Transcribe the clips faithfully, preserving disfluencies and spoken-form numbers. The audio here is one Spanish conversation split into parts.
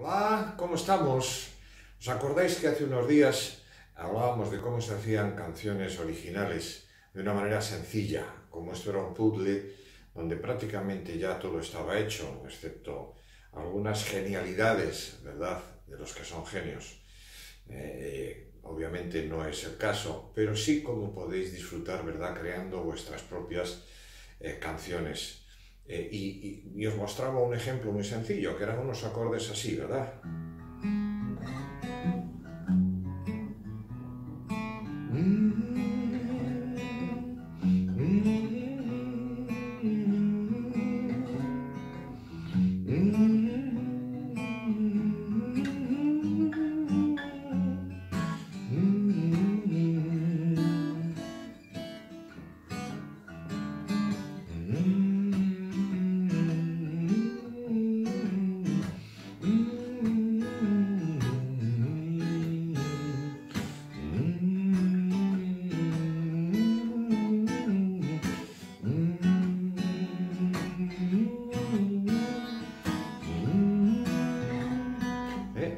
Hola, ¿cómo estamos? ¿Os acordáis que hace unos días hablábamos de cómo se hacían canciones originales de una manera sencilla? Como esto era un puzzle donde prácticamente ya todo estaba hecho, excepto algunas genialidades, ¿verdad?, de los que son genios. Eh, obviamente no es el caso, pero sí como podéis disfrutar, ¿verdad?, creando vuestras propias eh, canciones. Eh, y, y, y os mostraba un ejemplo muy sencillo, que eran unos acordes así, ¿verdad?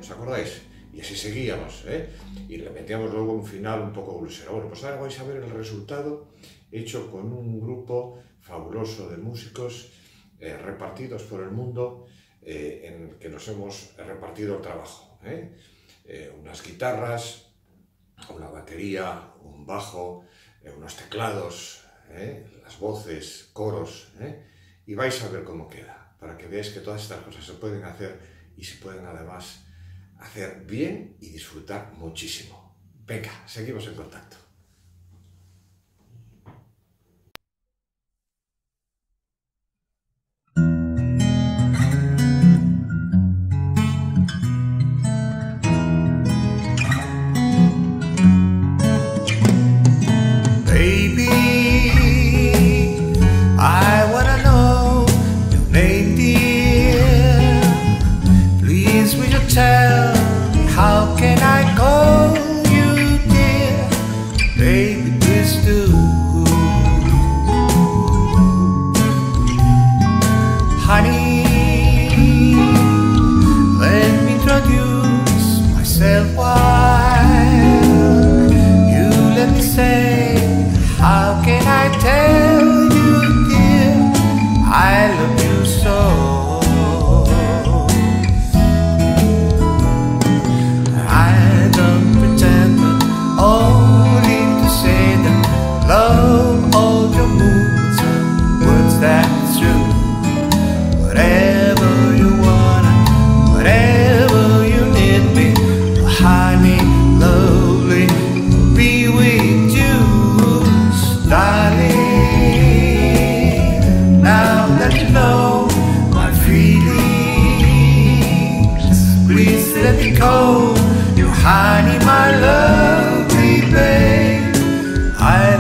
¿Os acordáis? Y así seguíamos, ¿eh? Y le metíamos luego un final un poco blusero. Bueno, pues ahora vais a ver el resultado hecho con un grupo fabuloso de músicos eh, repartidos por el mundo, eh, en el que nos hemos repartido el trabajo, ¿eh? Eh, unas guitarras, una batería, un bajo, eh, unos teclados, ¿eh? Las voces, coros, ¿eh? Y vais a ver cómo queda, para que veáis que todas estas cosas se pueden hacer y se pueden además hacer bien y disfrutar muchísimo. Venga, seguimos en contacto. Tell me, how can I call you dear? Baby, please do. Honey, let me introduce myself while you let me say, how can I tell you dear, I love you so. Oh, you honey, my lovely babe, I